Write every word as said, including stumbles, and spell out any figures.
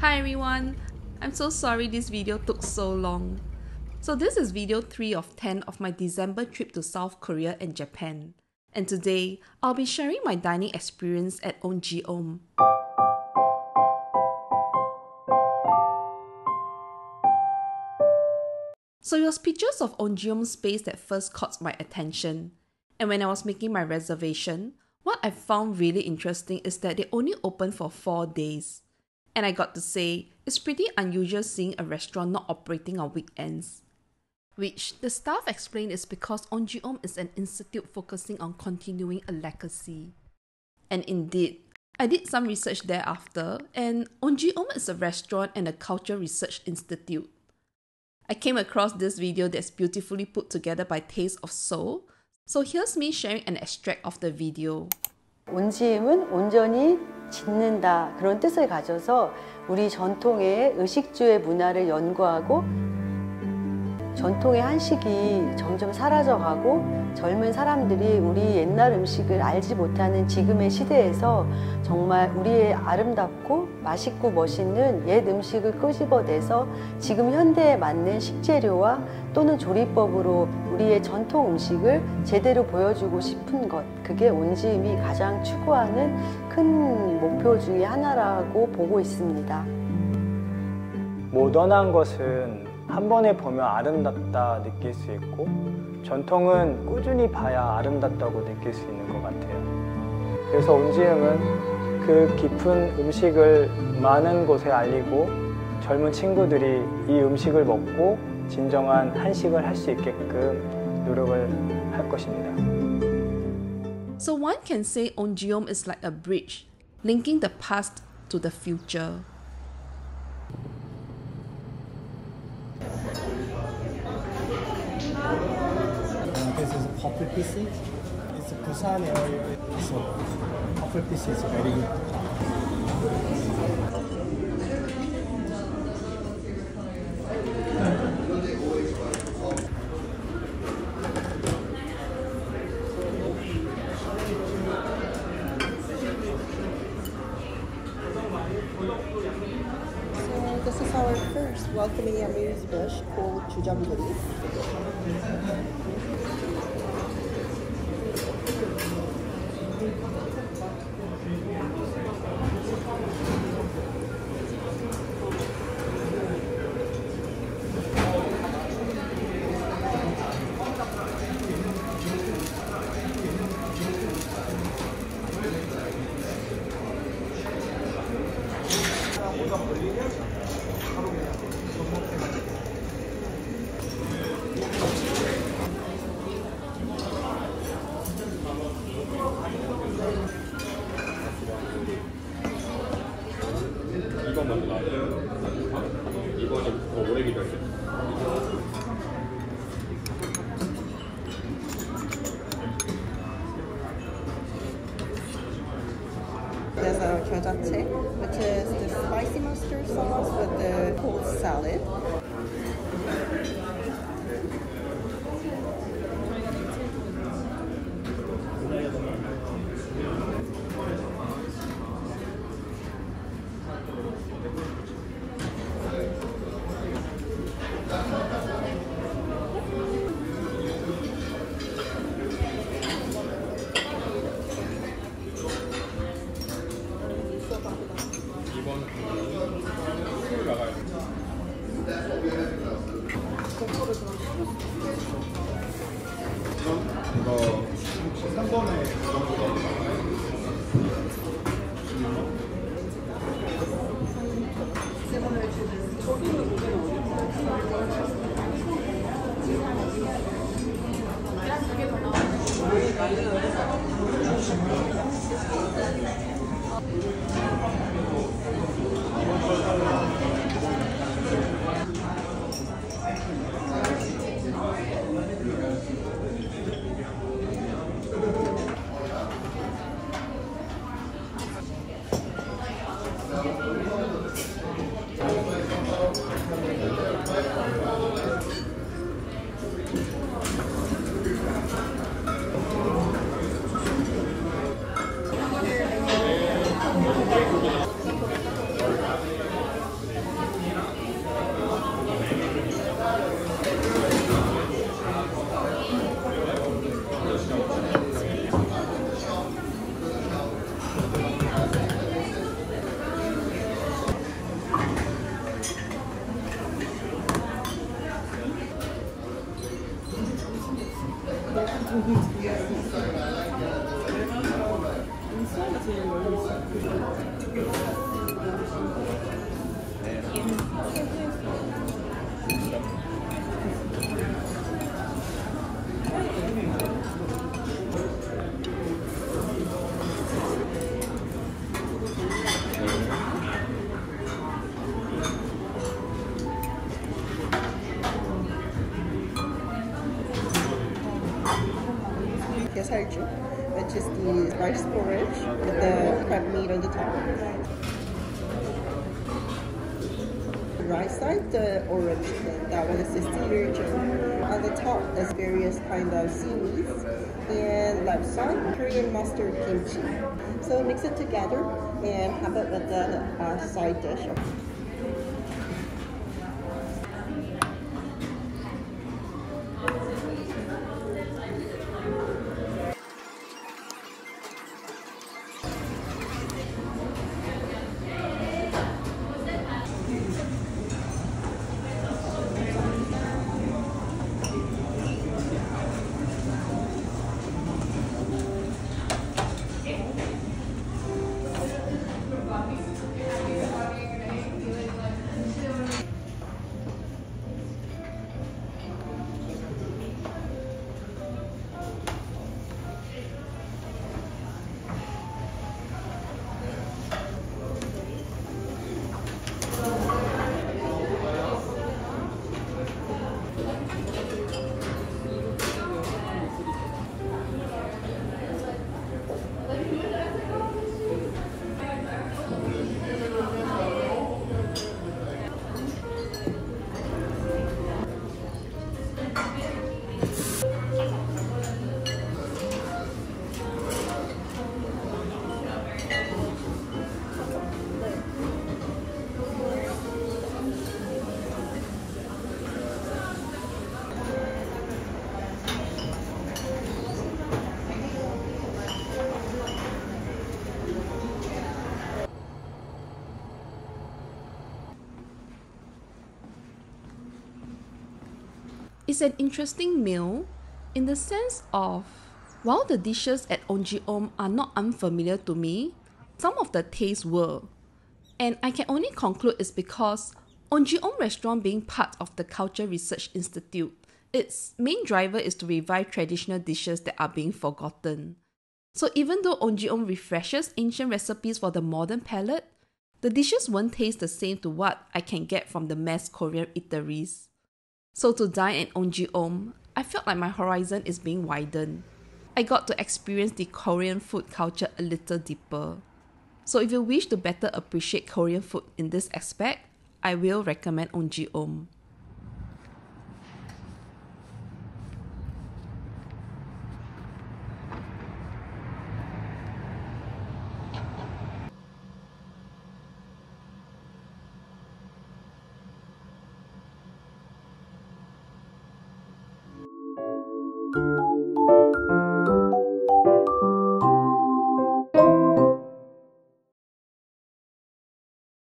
Hi everyone! I'm so sorry this video took so long. So this is video three of ten of my December trip to South Korea and Japan. And today, I'll be sharing my dining experience at Onjium. So it was pictures of Onjium's space that first caught my attention. And when I was making my reservation, what I found really interesting is that they only open for four days. And I got to say, it's pretty unusual seeing a restaurant not operating on weekends. Which, the staff explained is because Onjium is an institute focusing on continuing a legacy. And indeed, I did some research thereafter, and Onjium is a restaurant and a culture research institute. I came across this video that's beautifully put together by Taste of Seoul, so here's me sharing an extract of the video. 온지음은 온전히 짓는다 그런 뜻을 가져서 우리 전통의 의식주의 문화를 연구하고 전통의 한식이 점점 사라져가고 젊은 사람들이 우리 옛날 음식을 알지 못하는 지금의 시대에서 정말 우리의 아름답고 맛있고 멋있는 옛 음식을 끄집어내서 지금 현대에 맞는 식재료와 또는 조리법으로 우리의 전통 음식을 제대로 보여주고 싶은 것, 그게 온지음이 가장 추구하는 큰 목표 중에 하나라고 보고 있습니다. 모던한 것은 한 번에 보면 아름답다 느낄 수 있고 전통은 꾸준히 봐야 아름답다고 느낄 수 있는 것 같아요. 그래서 온지음은 그 깊은 음식을 많은 곳에 알리고 젊은 친구들이 이 음식을 먹고 진정한 한식을 할 수 있게끔 노력을 할 것입니다. So one can say Onjium is like a bridge, linking the past to the future. Coffee pieces. It's a Busan area, so coffee piece is very good. So this is our first welcoming Amir's dish called Jujamburi. There's our kyojatte, which is the spicy mustard sauce with the cold salad. Salju, which is the rice porridge with the crab meat on the top. The right side, the orange thing, that one is the sea urchin. On the top, there's various kind of seaweeds and lapsang, Korean mustard kimchi. So mix it together and have it with the uh, side dish. It's an interesting meal in the sense of, while the dishes at Onjium are not unfamiliar to me, some of the tastes were. And I can only conclude it's because Onjium restaurant being part of the Culture Research Institute, its main driver is to revive traditional dishes that are being forgotten. So even though Onjium refreshes ancient recipes for the modern palate, the dishes won't taste the same to what I can get from the mass Korean eateries. So to dine at Onjium, I felt like my horizon is being widened. I got to experience the Korean food culture a little deeper. So if you wish to better appreciate Korean food in this aspect, I will recommend Onjium.